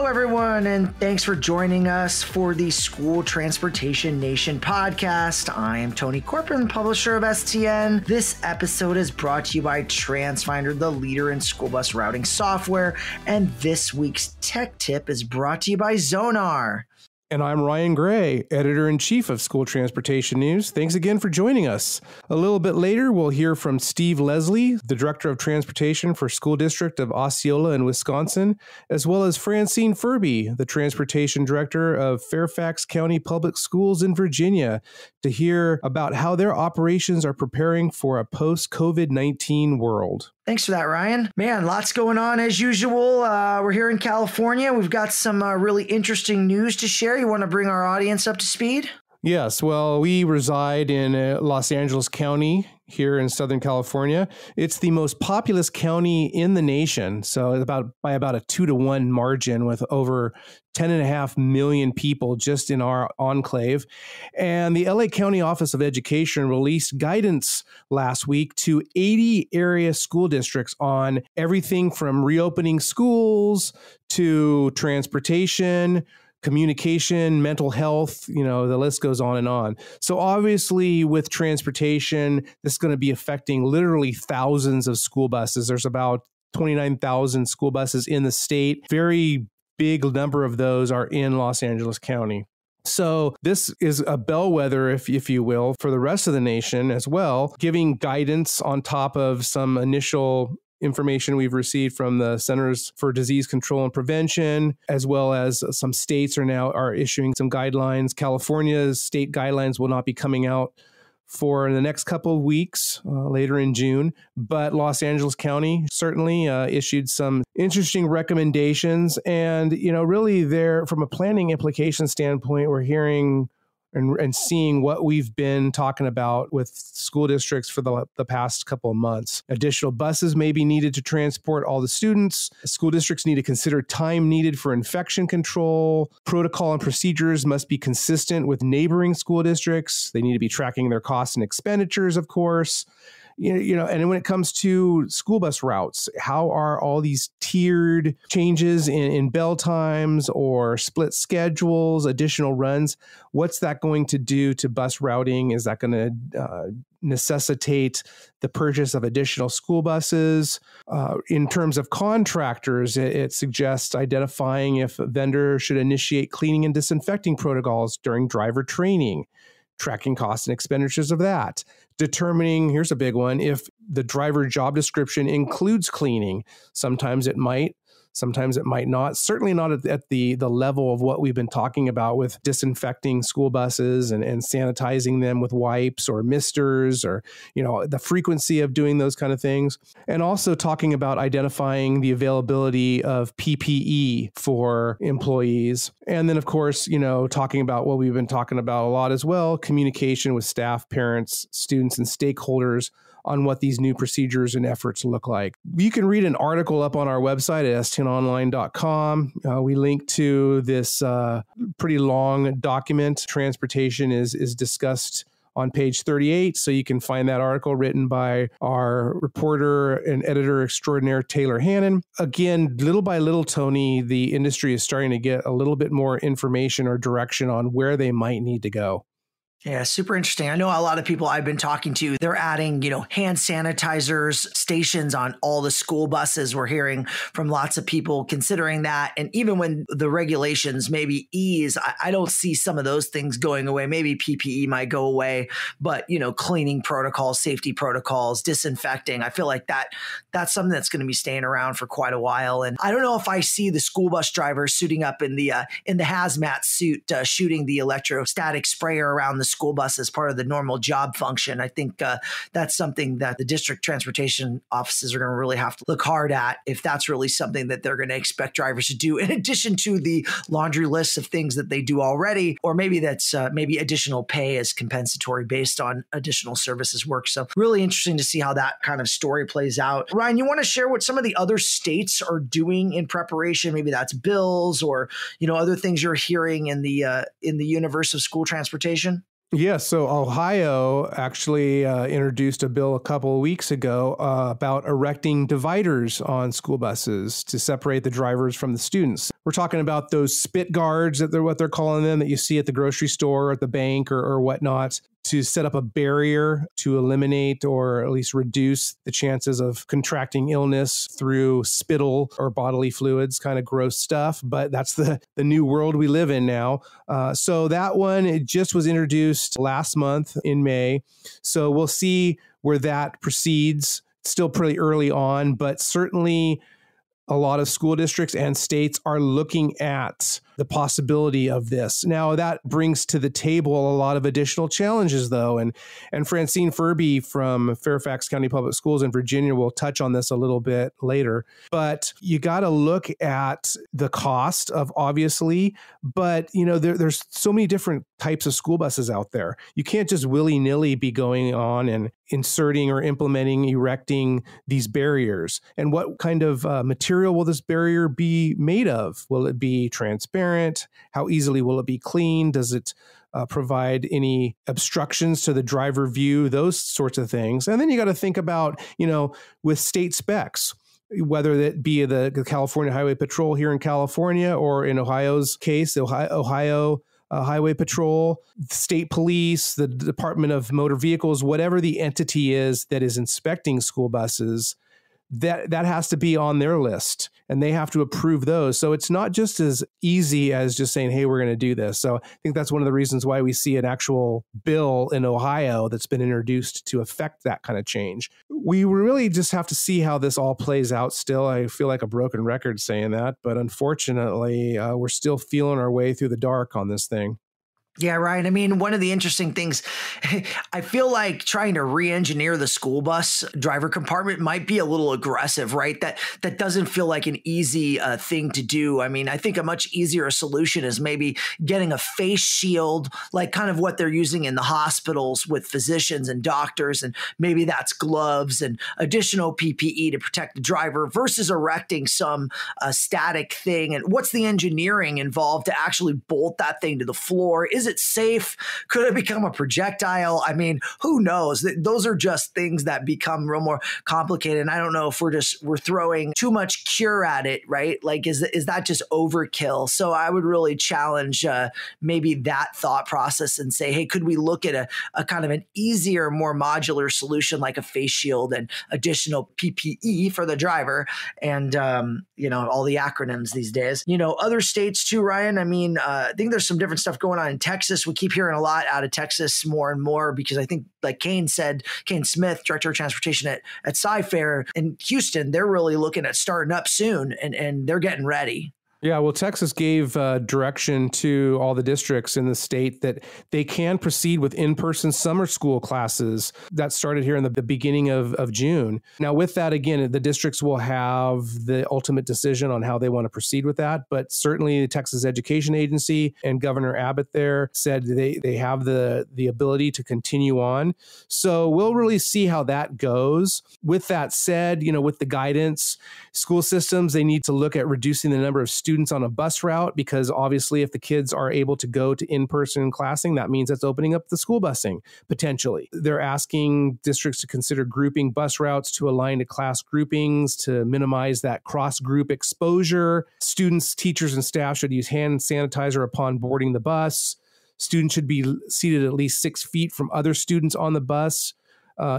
Hello, everyone, and thanks for joining us for the School Transportation Nation podcast. I am Tony Corbin, publisher of STN. This episode is brought to you by TransFinder, the leader in school bus routing software. And this week's tech tip is brought to you by Zonar. And I'm Ryan Gray, editor-in-chief of School Transportation News. Thanks again for joining us. A little bit later, we'll hear from Steve Leslie, the Director of Transportation for School District of Osceola in Wisconsin, as well as Francine Furby, the Transportation Director of Fairfax County Public Schools in Virginia, to hear about how their operations are preparing for a post-COVID-19 world. Thanks for that, Ryan. Man, lots going on as usual. We're here in California. We've got some really interesting news to share. You want to bring our audience up to speed? Yes. Well, we reside in Los Angeles County here in Southern California. It's the most populous county in the nation. So by about a 2-to-1 margin, with over 10.5 million people just in our enclave. And the LA County Office of Education released guidance last week to 80 area school districts on everything from reopening schools to transportation, communication, mental health, you know, the list goes on and on. So obviously with transportation, this is going to be affecting literally thousands of school buses. There's about 29,000 school buses in the state. Very big number of those are in Los Angeles County. So this is a bellwether, if you will, for the rest of the nation as well, giving guidance on top of some initial information we've received from the Centers for Disease Control and Prevention, as well as some states are now issuing some guidelines. California's state guidelines will not be coming out for the next couple of weeks, later in June. But Los Angeles County certainly issued some interesting recommendations. And, you know, really there, from a planning implication standpoint, we're hearing and seeing what we've been talking about with school districts for the past couple of months. Additional buses may be needed to transport all the students. School districts need to consider time needed for infection control. Protocol and procedures must be consistent with neighboring school districts. They need to be tracking their costs and expenditures, of course. You know, and when it comes to school bus routes, how are all these tiered changes in bell times or split schedules, additional runs? What's that going to do to bus routing? Is that going to necessitate the purchase of additional school buses? In terms of contractors, it suggests identifying if a vendor should initiate cleaning and disinfecting protocols during driver training, tracking costs and expenditures of that, determining, here's a big one, if the driver job description includes cleaning. Sometimes it might, sometimes it might not. Certainly not at the level of what we've been talking about with disinfecting school buses and sanitizing them with wipes or misters, or, you know, the frequency of doing those kind of things. And also talking about identifying the availability of PPE for employees. And then, of course, you know, talking about what we've been talking about a lot as well, communication with staff, parents, students, and stakeholders on what these new procedures and efforts look like. You can read an article up on our website at stnonline.com. We link to this pretty long document. Transportation is discussed on page 38. So you can find that article written by our reporter and editor extraordinaire, Taylor Hannon. Again, little by little, Tony, the industry is starting to get a little bit more information or direction on where they might need to go. Yeah, super interesting. I know a lot of people I've been talking to, they're adding, you know, hand sanitizers stations on all the school buses. We're hearing from lots of people considering that. And even when the regulations maybe ease, I don't see some of those things going away. Maybe PPE might go away, but, you know, cleaning protocols, safety protocols, disinfecting, I feel like that's something that's going to be staying around for quite a while. And I don't know if I see the school bus drivers suiting up in the hazmat suit, shooting the electrostatic sprayer around the school bus as part of the normal job function. I think that's something that the district transportation offices are going to really have to look hard at, if that's really something that they're going to expect drivers to do, in addition to the laundry list of things that they do already, or maybe that's maybe additional pay as compensatory based on additional services work. So really interesting to see how that kind of story plays out. Ryan, you want to share what some of the other states are doing in preparation? Maybe that's bills or, you know, other things you're hearing in the universe of school transportation. Yeah, so Ohio actually introduced a bill a couple of weeks ago about erecting dividers on school buses to separate the drivers from the students. We're talking about those spit guards, that they're what they're calling them, that you see at the grocery store, at the bank, or whatnot, to set up a barrier to eliminate or at least reduce the chances of contracting illness through spittle or bodily fluids, kind of gross stuff. But that's the new world we live in now. So that one, it just was introduced last month in May. So we'll see where that proceeds. It's still pretty early on, but certainly a lot of school districts and states are looking at the possibility of this. Now, that brings to the table a lot of additional challenges, though. And Francine Furby from Fairfax County Public Schools in Virginia will touch on this a little bit later. But you got to look at the cost of, obviously. But, you know, there's so many different types of school buses out there. You can't just willy-nilly be going on and inserting or implementing, erecting these barriers. And what kind of material will this barrier be made of? Will it be transparent? How easily will it be cleaned? Does it provide any obstructions to the driver view? Those sorts of things. And then you got to think about, you know, with state specs, whether that be the California Highway Patrol here in California, or in Ohio's case, Ohio Highway Patrol, state police, the Department of Motor Vehicles, whatever the entity is that is inspecting school buses, that has to be on their list, and they have to approve those. So it's not just as easy as just saying, hey, we're going to do this. So I think that's one of the reasons why we see an actual bill in Ohio that's been introduced to affect that kind of change. We really just have to see how this all plays out still. I feel like a broken record saying that, but unfortunately, we're still feeling our way through the dark on this thing. Yeah, Ryan. I mean, one of the interesting things, I feel like trying to re-engineer the school bus driver compartment might be a little aggressive, right? That doesn't feel like an easy thing to do. I mean, I think a much easier solution is maybe getting a face shield, like kind of what they're using in the hospitals with physicians and doctors, and maybe that's gloves and additional PPE to protect the driver, versus erecting some static thing. And what's the engineering involved to actually bolt that thing to the floor? Is it safe? Could it become a projectile? I mean, who knows? Those are just things that become real more complicated. And I don't know if we're throwing too much cure at it, right? Like, is that just overkill? So I would really challenge maybe that thought process and say, hey, could we look at a kind of an easier, more modular solution like a face shield and additional PPE for the driver, and you know, all the acronyms these days. You know, other states too, Ryan. I mean, I think there's some different stuff going on in Texas. We keep hearing a lot out of Texas more and more, because I think, like Kane Smith, Director of Transportation at Cy-Fair in Houston, they're really looking at starting up soon, and they're getting ready. Yeah, well, Texas gave direction to all the districts in the state that they can proceed with in-person summer school classes that started here in the beginning of June. Now, with that, again, the districts will have the ultimate decision on how they want to proceed with that. But certainly the Texas Education Agency and Governor Abbott there said they have the ability to continue on. So we'll really see how that goes. With that said, you know, with the guidance, school systems, they need to look at reducing the number of students on a bus route, because obviously if the kids are able to go to in-person classing, that means that's opening up the school busing potentially. They're asking districts to consider grouping bus routes to align to class groupings to minimize that cross-group exposure. Students, teachers, and staff should use hand sanitizer upon boarding the bus. Students should be seated at least 6 feet from other students on the bus.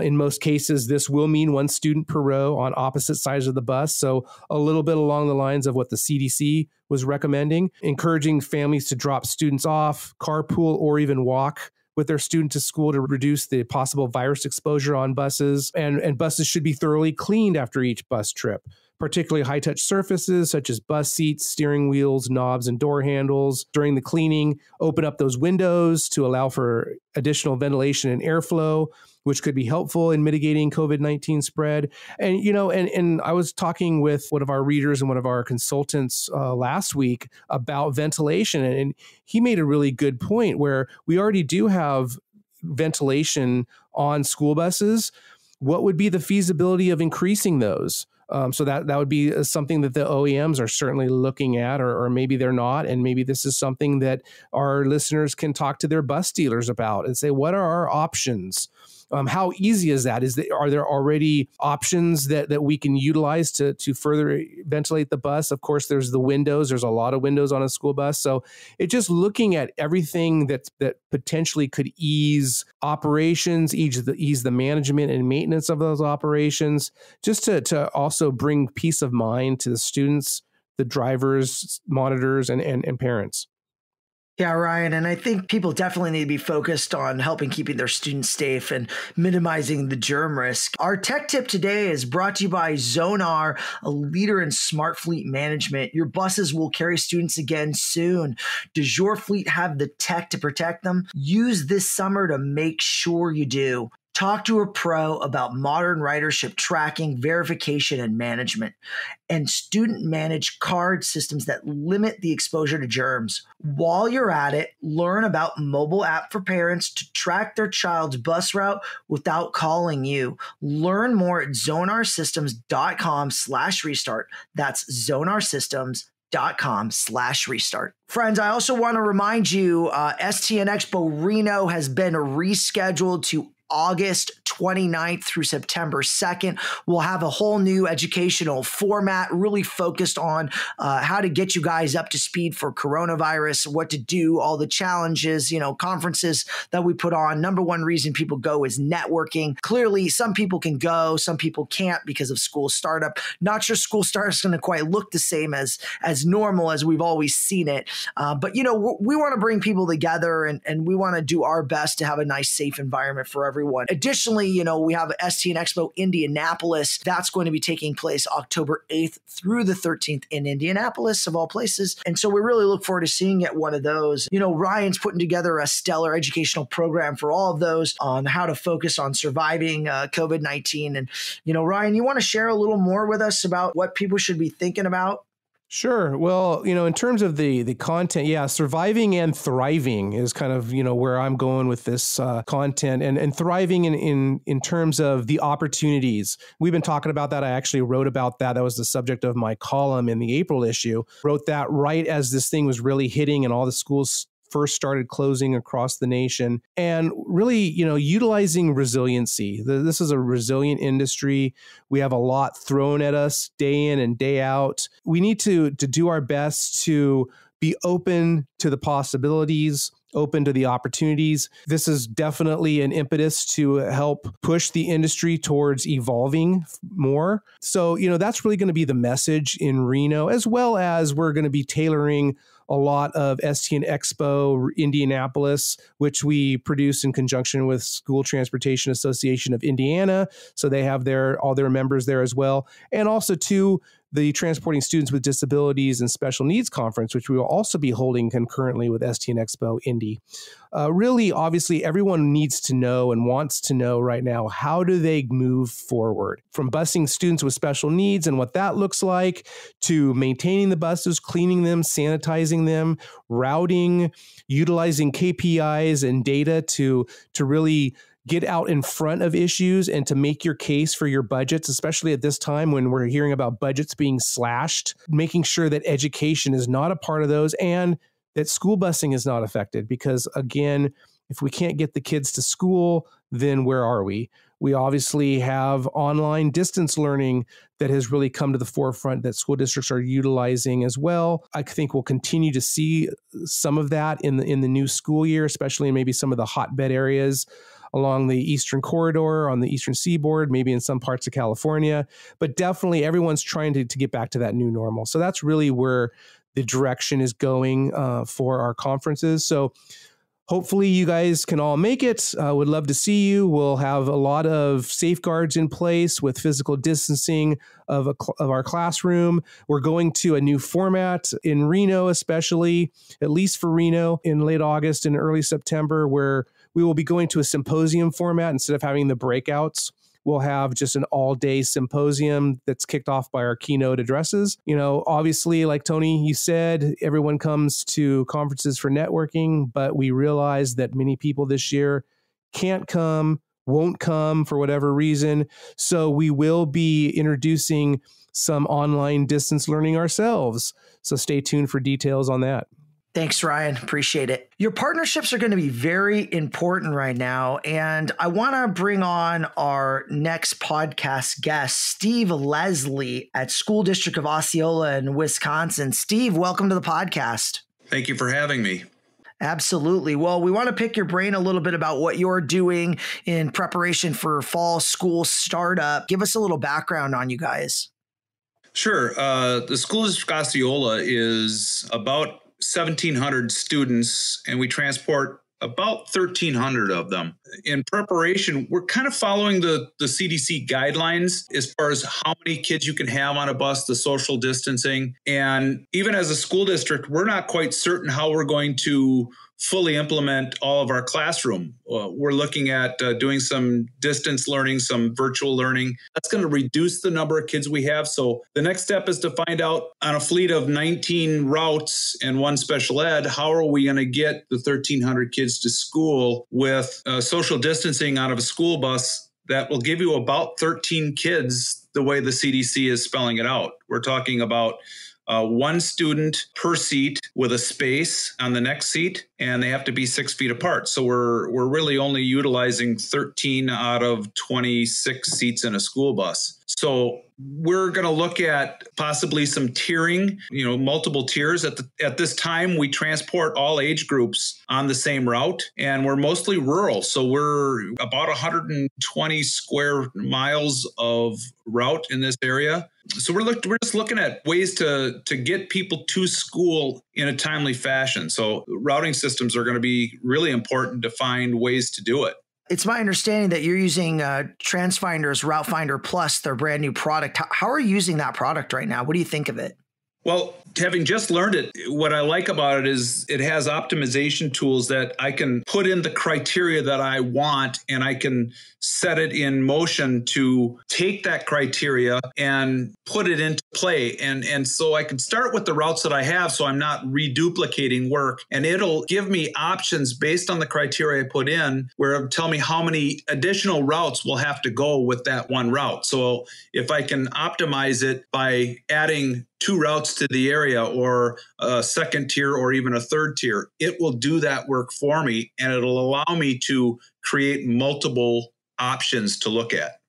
In most cases, this will mean one student per row on opposite sides of the bus. So a little bit along the lines of what the CDC was recommending, encouraging families to drop students off, carpool, or even walk with their student to school to reduce the possible virus exposure on buses. And buses should be thoroughly cleaned after each bus trip, particularly high-touch surfaces such as bus seats, steering wheels, knobs, and door handles. During the cleaning, open up those windows to allow for additional ventilation and airflow, which could be helpful in mitigating COVID-19 spread. And, you know, and I was talking with one of our readers and one of our consultants last week about ventilation, and he made a really good point where we already do have ventilation on school buses. What would be the feasibility of increasing those? So that would be something that the OEMs are certainly looking at, or maybe they're not. And maybe this is something that our listeners can talk to their bus dealers about and say, what are our options? How easy is that? Are there already options that we can utilize to further ventilate the bus? Of course, there's the windows. There's a lot of windows on a school bus. So it's just looking at everything that potentially could ease operations, ease the management and maintenance of those operations, just to also bring peace of mind to the students, the drivers, monitors, and parents. Yeah, Ryan, and I think people definitely need to be focused on helping keeping their students safe and minimizing the germ risk. Our tech tip today is brought to you by Zonar, a leader in smart fleet management. Your buses will carry students again soon. Does your fleet have the tech to protect them? Use this summer to make sure you do. Talk to a pro about modern ridership tracking, verification, and management, and student-managed card systems that limit the exposure to germs. While you're at it, learn about mobile app for parents to track their child's bus route without calling you. Learn more at zonarsystems.com/restart. That's zonarsystems.com/restart. Friends, I also want to remind you, STN Expo Reno has been rescheduled to August 29th through September 2nd. We'll have a whole new educational format really focused on how to get you guys up to speed for coronavirus, what to do, all the challenges, conferences that we put on. Number one reason people go is networking. Clearly, some people can go, some people can't because of school startup. Not sure school startup's going to quite look the same as normal as we've always seen it. But, we want to bring people together and we want to do our best to have a nice, safe environment for everyone. Additionally, we have STN Expo Indianapolis. That's going to be taking place October 8th through the 13th in Indianapolis, of all places. And so we really look forward to seeing at one of those. Ryan's putting together a stellar educational program for all of those on how to focus on surviving COVID-19. And, Ryan, you want to share a little more with us about what people should be thinking about? Sure. Well, in terms of the content, yeah, surviving and thriving is kind of, where I'm going with this content and thriving in terms of the opportunities. We've been talking about that. I actually wrote about that. That was the subject of my column in the April issue. Wrote that right as this thing was really hitting and all the schools first started closing across the nation, and really, utilizing resiliency. This is a resilient industry. We have a lot thrown at us day in and day out. We need to do our best to be open to the possibilities, open to the opportunities. This is definitely an impetus to help push the industry towards evolving more. So, that's really going to be the message in Reno, as well as we're going to be tailoring a lot of STN Expo Indianapolis, which we produce in conjunction with School Transportation Association of Indiana. So they have all their members there as well. And also to the Transporting Students with Disabilities and Special Needs Conference, which we will also be holding concurrently with STN Expo Indy. Really, obviously, everyone needs to know and wants to know right now, how do they move forward? From busing students with special needs and what that looks like, to maintaining the buses, cleaning them, sanitizing them, routing, utilizing KPIs and data to really get out in front of issues and to make your case for your budgets, especially at this time when we're hearing about budgets being slashed, making sure that education is not a part of those and that school busing is not affected. Because again, if we can't get the kids to school, then where are we? We obviously have online distance learning that has really come to the forefront that school districts are utilizing as well. I think we'll continue to see some of that in the new school year, especially in maybe some of the hotbed areas along the Eastern Corridor, on the Eastern Seaboard, maybe in some parts of California. But definitely everyone's trying to get back to that new normal. So that's really where the direction is going for our conferences. So hopefully you guys can all make it. Would love to see you. We'll have a lot of safeguards in place with physical distancing of our classroom. We're going to a new format in Reno, especially, at least for Reno, in late August and early September, where we will be going to a symposium format. Instead of having the breakouts, we'll have just an all-day symposium that's kicked off by our keynote addresses. Obviously, like Tony, you said, everyone comes to conferences for networking, but we realize that many people this year can't come, won't come for whatever reason. So we will be introducing some online distance learning ourselves. So stay tuned for details on that. Thanks, Ryan. Appreciate it. Your partnerships are going to be very important right now. And I want to bring on our next podcast guest, Steve Leslie at School District of Osceola in Wisconsin. Steve, welcome to the podcast. Thank you for having me. Absolutely. Well, we want to pick your brain a little bit about what you're doing in preparation for fall school startup. Give us a little background on you guys. Sure. The School District of Osceola is about 1,700 students, and we transport about 1,300 of them. In preparation, we're kind of following the CDC guidelines as far as how many kids you can have on a bus, the social distancing. And even as a school district, we're not quite certain how we're going to fully implement all of our classroom. We're looking at doing some distance learning, some virtual learning. That's going to reduce the number of kids we have. So the next step is to find out on a fleet of 19 routes and one special ed, how are we going to get the 1,300 kids to school with social distancing out of a school bus that will give you about 13 kids the way the CDC is spelling it out. We're talking about one student per seat with a space on the next seat, and they have to be 6 feet apart. So we're really only utilizing 13 out of 26 seats in a school bus. So we're going to look at possibly some tiering, you know, multiple tiers. At this time, we transport all age groups on the same route, and we're mostly rural. So we're about 120 square miles of route in this area. So we're just looking at ways to get people to school in a timely fashion. So routing systems are going to be really important to find ways to do it. It's my understanding that you're using TransFinder's RouteFinder Plus, their brand new product. How are you using that product right now? What do you think of it? Well, having just learned it, what I like about it is it has optimization tools that I can put in the criteria that I want, and I can set it in motion to take that criteria and put it into play. And so I can start with the routes that I have, so I'm not reduplicating work, and it'll give me options based on the criteria I put in, where it'll tell me how many additional routes will have to go with that one route. So if I can optimize it by adding two routes to the area, or a second tier, or even a third tier, it will do that work for me, and it'll allow me to create multiple options to look at.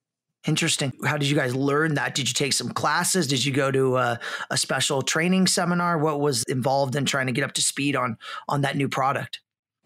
Interesting. How did you guys learn that? Did you take some classes? Did you go to a special training seminar? What was involved in trying to get up to speed on that new product?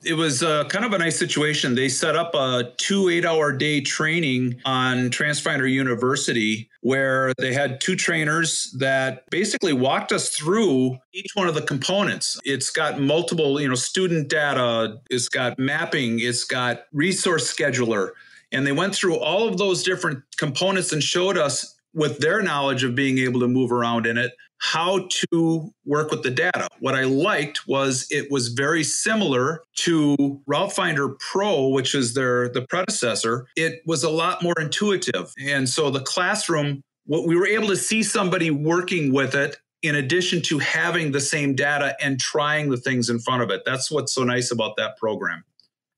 It was kind of a nice situation. They set up a 2 8-hour-day training on Transfinder University, where they had two trainers that basically walked us through each one of the components. It's got multiple, student data. It's got mapping. It's got resource scheduler. And they went through all of those different components and showed us, with their knowledge of being able to move around in it, how to work with the data. What I liked was it was very similar to RouteFinder Pro, which is the predecessor. It was a lot more intuitive. And so the classroom, what we were able to see somebody working with it, in addition to having the same data and trying the things in front of it. That's what's so nice about that program.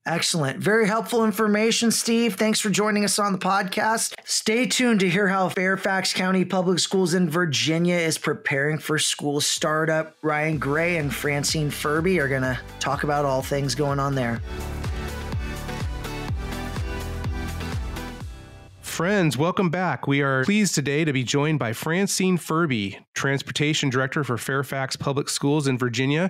Excellent. Very helpful information, Steve. Thanks for joining us on the podcast. Stay tuned to hear how Fairfax County Public Schools in Virginia is preparing for school startup. Ryan Gray and Francine Furby are going to talk about all things going on there. Friends, welcome back. We are pleased today to be joined by Francine Furby, Transportation Director for Fairfax Public Schools in Virginia,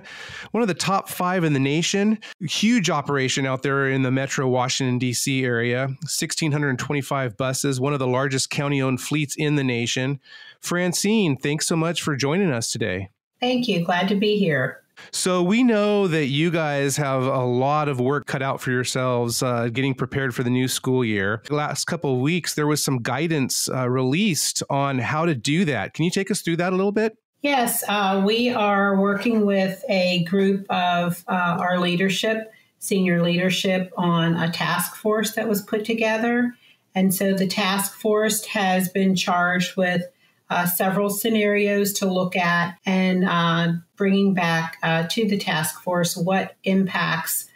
one of the top 5 in the nation. Huge operation out there in the metro Washington, D.C. area, 1,625 buses, one of the largest county-owned fleets in the nation. Francine, thanks so much for joining us today. Thank you. Glad to be here. So we know that you guys have a lot of work cut out for yourselves getting prepared for the new school year. The last couple of weeks, there was some guidance released on how to do that. Can you take us through that a little bit? Yes, we are working with a group of our leadership, senior leadership, on a task force that was put together. And so the task force has been charged with several scenarios to look at, and bringing back to the task force what impacts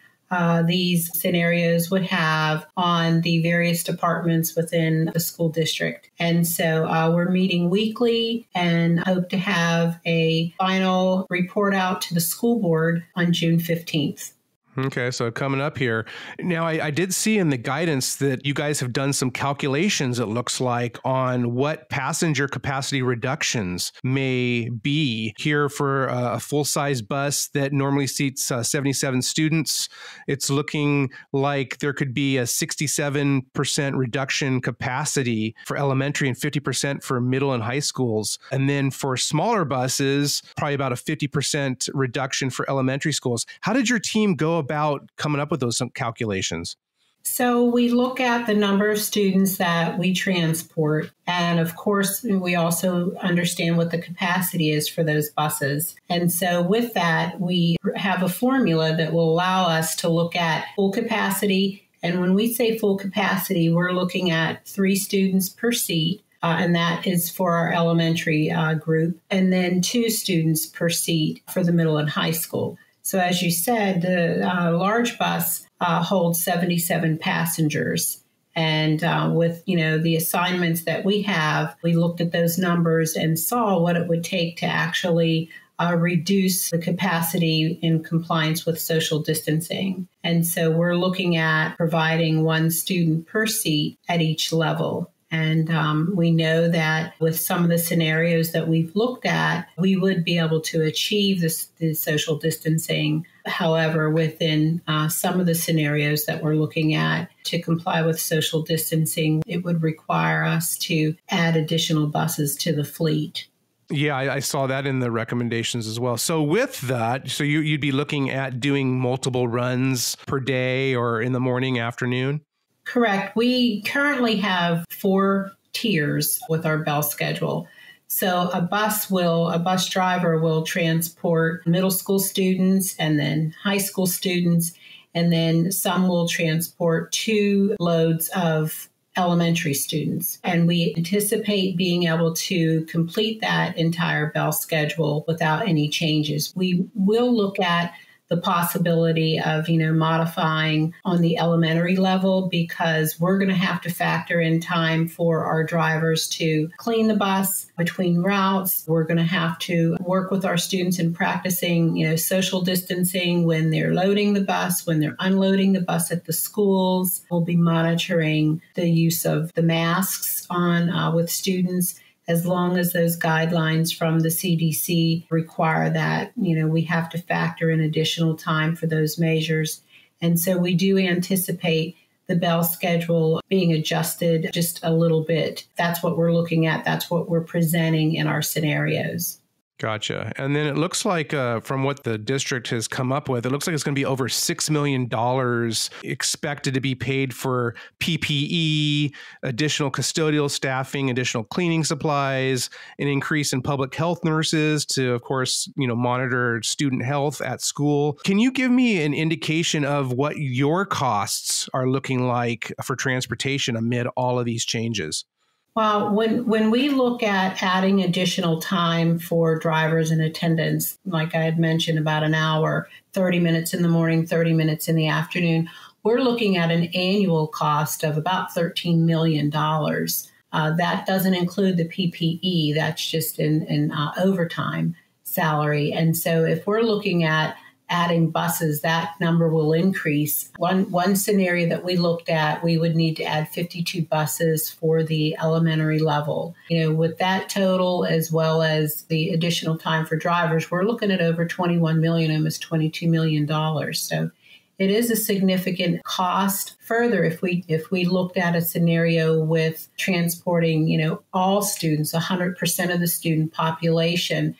these scenarios would have on the various departments within the school district. And so we're meeting weekly and hope to have a final report out to the school board on June 15th. Okay, so coming up here. Now, I did see in the guidance that you guys have done some calculations, it looks like, on what passenger capacity reductions may be here for a full-size bus that normally seats 77 students. It's looking like there could be a 67% reduction capacity for elementary and 50% for middle and high schools. And then for smaller buses, probably about a 50% reduction for elementary schools. How did your team go about coming up with those calculations? So we look at the number of students that we transport. And of course, we also understand what the capacity is for those buses. And so with that, we have a formula that will allow us to look at full capacity. And when we say full capacity, we're looking at 3 students per seat. And that is for our elementary group. And then 2 students per seat for the middle and high school. So as you said, the large bus holds 77 passengers. And with, you know, the assignments that we have, we looked at those numbers and saw what it would take to actually reduce the capacity in compliance with social distancing. And so we're looking at providing 1 student per seat at each level. And we know that with some of the scenarios that we've looked at, we would be able to achieve the social distancing. However, within some of the scenarios that we're looking at to comply with social distancing, it would require us to add additional buses to the fleet. Yeah, I saw that in the recommendations as well. So with that, so you'd be looking at doing multiple runs per day or in the morning, afternoon? Correct. We currently have 4 tiers with our bell schedule. So a bus driver will transport middle school students and then high school students, and then some will transport 2 loads of elementary students. And we anticipate being able to complete that entire bell schedule without any changes. We will look at the possibility of, you know, modifying on the elementary level, because we're going to have to factor in time for our drivers to clean the bus between routes. We're going to have to work with our students in practicing, you know, social distancing when they're loading the bus, when they're unloading the bus at the schools. We'll be monitoring the use of the masks on with students. As long as those guidelines from the CDC require that, you know, we have to factor in additional time for those measures. And so we do anticipate the bell schedule being adjusted just a little bit. That's what we're looking at. That's what we're presenting in our scenarios. Gotcha. And then it looks like from what the district has come up with, it looks like it's going to be over $6 million expected to be paid for PPE, additional custodial staffing, additional cleaning supplies, an increase in public health nurses to, of course, you know, monitor student health at school. Can you give me an indication of what your costs are looking like for transportation amid all of these changes? Well, when we look at adding additional time for drivers and attendants, like I had mentioned, about an hour, 30 minutes in the morning, 30 minutes in the afternoon, we're looking at an annual cost of about $13 million. That doesn't include the PPE. That's just in overtime salary. And so if we're looking at adding buses, that number will increase. One scenario that we looked at, we would need to add 52 buses for the elementary level. You know, with that total, as well as the additional time for drivers, we're looking at over $21 million, almost $22 million. So it is a significant cost. Further, if we looked at a scenario with transporting, you know, all students, 100% of the student population,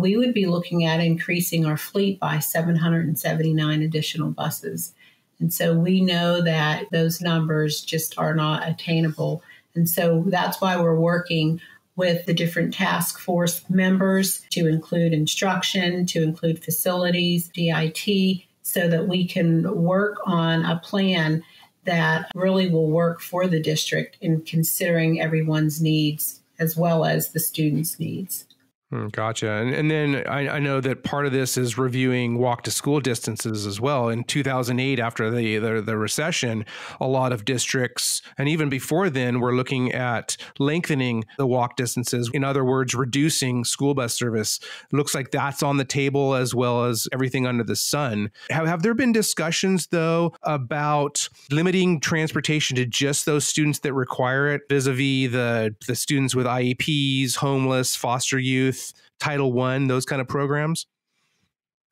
we would be looking at increasing our fleet by 779 additional buses. And so we know that those numbers just are not attainable. And so that's why we're working with the different task force members to include instruction, to include facilities, DIT, so that we can work on a plan that really will work for the district in considering everyone's needs as well as the students' needs. Gotcha. And then I know that part of this is reviewing walk to school distances as well. In 2008, after the recession, a lot of districts, and even before then, were looking at lengthening the walk distances. In other words, reducing school bus service. It looks like that's on the table, as well as everything under the sun. Have there been discussions, though, about limiting transportation to just those students that require it, vis-a-vis the students with IEPs, homeless, foster youth, Title I, those kind of programs?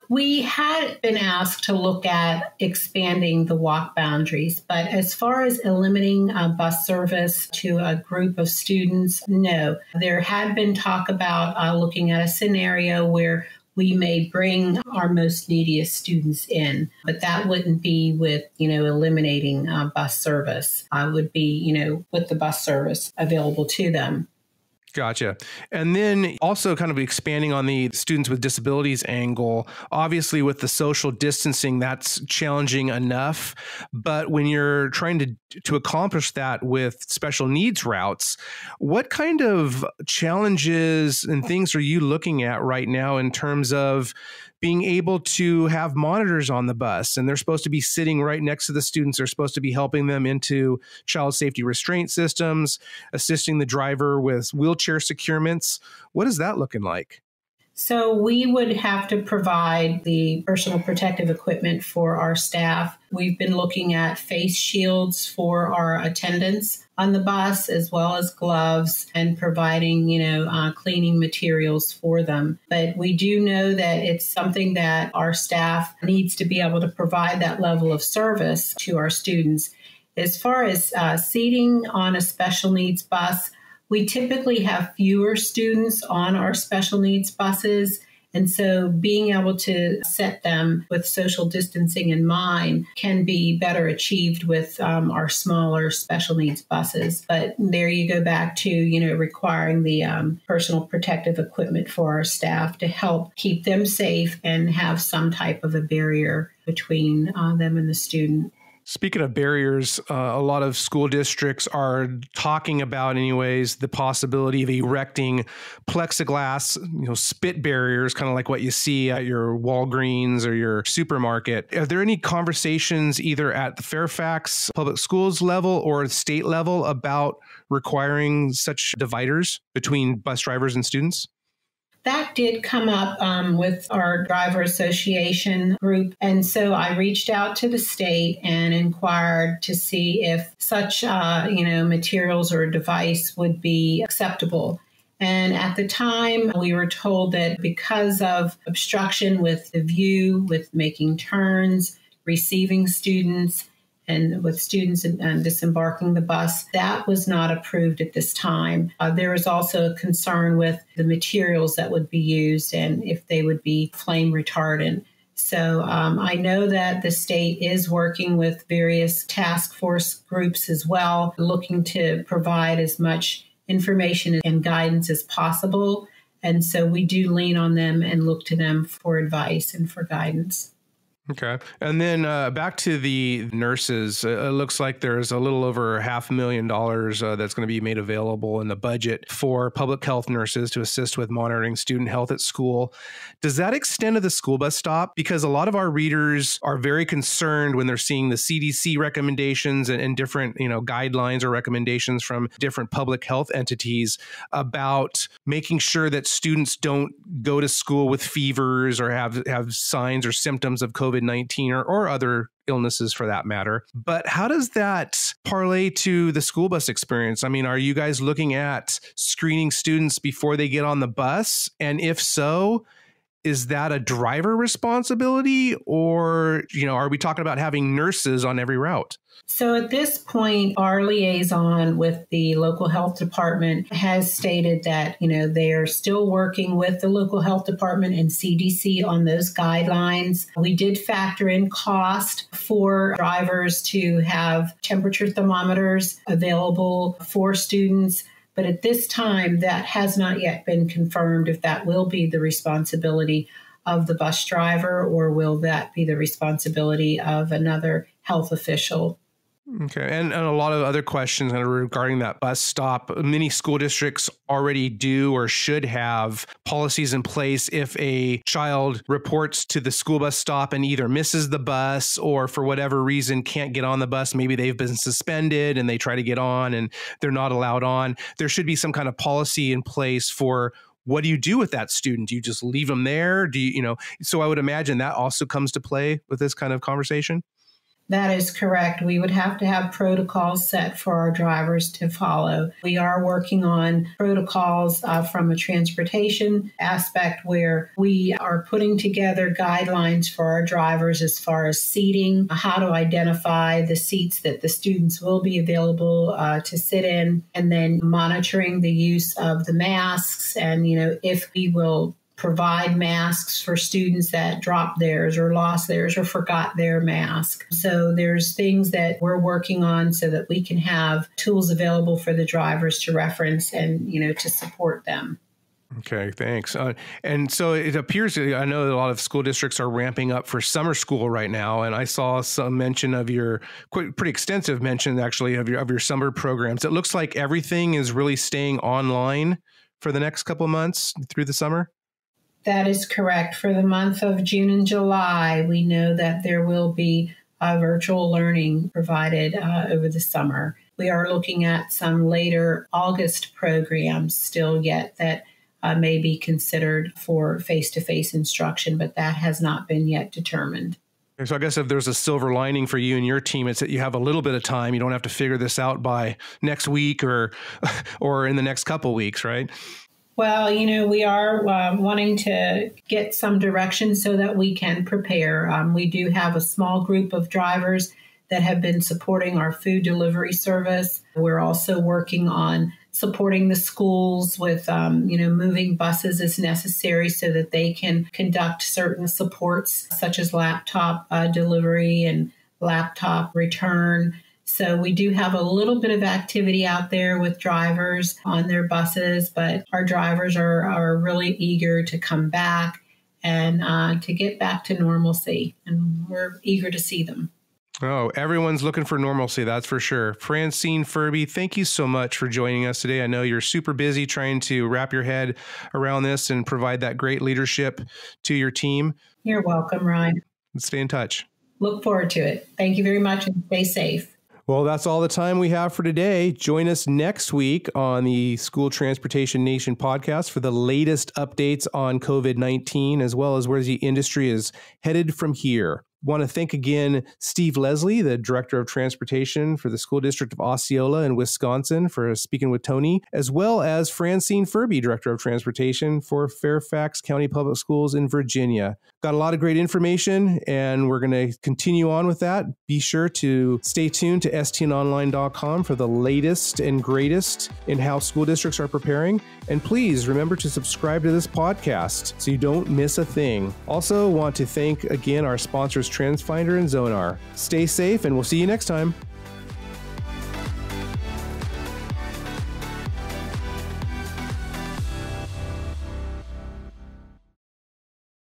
We had been asked to look at expanding the walk boundaries, but as far as limiting bus service to a group of students, no. There had been talk about looking at a scenario where we may bring our most neediest students in, but that wouldn't be with, eliminating bus service. It would be, with the bus service available to them. Gotcha. And then also kind of expanding on the students with disabilities angle, obviously with the social distancing, that's challenging enough. But when you're trying to accomplish that with special needs routes, what kind of challenges and things are you looking at right now in terms of being able to have monitors on the bus, and they're supposed to be sitting right next to the students? They're supposed to be helping them into child safety restraint systems, assisting the driver with wheelchair securements. What is that looking like? So we would have to provide the personal protective equipment for our staff. We've been looking at face shields for our attendants on the bus, as well as gloves, and providing, cleaning materials for them. But we do know that it's something that our staff needs to be able to provide that level of service to our students. As far as seating on a special needs bus, we typically have fewer students on our special needs buses, and so being able to set them with social distancing in mind can be better achieved with our smaller special needs buses. But there you go back to, requiring the personal protective equipment for our staff to help keep them safe and have some type of a barrier between them and the student. Speaking of barriers, a lot of school districts are talking about, anyways, the possibility of erecting plexiglass, spit barriers, kind of like what you see at your Walgreens or your supermarket. Are there any conversations either at the Fairfax Public Schools level or state level about requiring such dividers between bus drivers and students? That did come up with our driver association group. And so I reached out to the state and inquired to see if such, materials or a device would be acceptable. And at the time, we were told that because of obstruction with the view, with making turns, receiving students, and with students and disembarking the bus, that was not approved at this time. There was also a concern with the materials that would be used and if they would be flame retardant. So I know that the state is working with various task force groups as well, looking to provide as much information and guidance as possible. And so we do lean on them and look to them for advice and for guidance. Okay. And then back to the nurses, it looks like there's a little over $500,000 that's going to be made available in the budget for public health nurses to assist with monitoring student health at school. Does that extend to the school bus stop? Because a lot of our readers are very concerned when they're seeing the CDC recommendations and different, guidelines or recommendations from different public health entities about making sure that students don't go to school with fevers or have signs or symptoms of COVID. COVID-19 or other illnesses for that matter. But how does that parlay to the school bus experience? I mean, are you guys looking at screening students before they get on the bus? And if so, is that a driver responsibility, or, are we talking about having nurses on every route? So at this point, our liaison with the local health department has stated that, they are still working with the local health department and CDC on those guidelines. We did factor in cost for drivers to have temperature thermometers available for students. But at this time, that has not yet been confirmed if that will be the responsibility of the bus driver or will that be the responsibility of another health official. Okay. And a lot of other questions regarding that bus stop. Many school districts already do or should have policies in place if a child reports to the school bus stop and either misses the bus or for whatever reason can't get on the bus. Maybe they've been suspended and they try to get on and they're not allowed on. There should be some kind of policy in place for what do you do with that student? Do you just leave them there? Do you, you know, so I would imagine that also comes to play with this kind of conversation. That is correct. We would have to have protocols set for our drivers to follow. We are working on protocols from a transportation aspect where we are putting together guidelines for our drivers as far as seating, how to identify the seats that the students will be available to sit in, and then monitoring the use of the masks and, you know, if we will provide masks for students that dropped theirs or lost theirs or forgot their mask. So there's things that we're working on so that we can have tools available for the drivers to reference and, you know, to support them. Okay, thanks. And so it appears, I know a lot of school districts are ramping up for summer school right now, and I saw some mention of your, pretty extensive mention actually, of your summer programs. It looks like everything is really staying online for the next couple of months through the summer? That is correct. For the month of June and July, we know that there will be virtual learning provided over the summer. We are looking at some later August programs still yet that may be considered for face-to-face instruction, but that has not been yet determined. So I guess if there's a silver lining for you and your team, it's that you have a little bit of time. You don't have to figure this out by next week or in the next couple weeks, right? Well, you know, we are wanting to get some direction so that we can prepare. We do have a small group of drivers that have been supporting our food delivery service. We're also working on supporting the schools with, you know, moving buses as necessary so that they can conduct certain supports such as laptop delivery and laptop return. So we do have a little bit of activity out there with drivers on their buses, but our drivers are really eager to come back and to get back to normalcy, and we're eager to see them. Oh, everyone's looking for normalcy, that's for sure. Francine Furby, thank you so much for joining us today. I know you're super busy trying to wrap your head around this and provide that great leadership to your team. You're welcome, Ryan. Let's stay in touch. Look forward to it. Thank you very much and stay safe. Well, that's all the time we have for today. Join us next week on the School Transportation Nation podcast for the latest updates on COVID-19, as well as where the industry is headed from here. Want to thank again Steve Leslie, the Director of Transportation for the School District of Osceola in Wisconsin, for speaking with Tony, as well as Francine Furby, Director of Transportation for Fairfax County Public Schools in Virginia. Got a lot of great information, and we're going to continue on with that. Be sure to stay tuned to stnonline.com for the latest and greatest in how school districts are preparing. And please remember to subscribe to this podcast so you don't miss a thing. Also want to thank again our sponsors, TransFinder and Zonar. Stay safe, and we'll see you next time.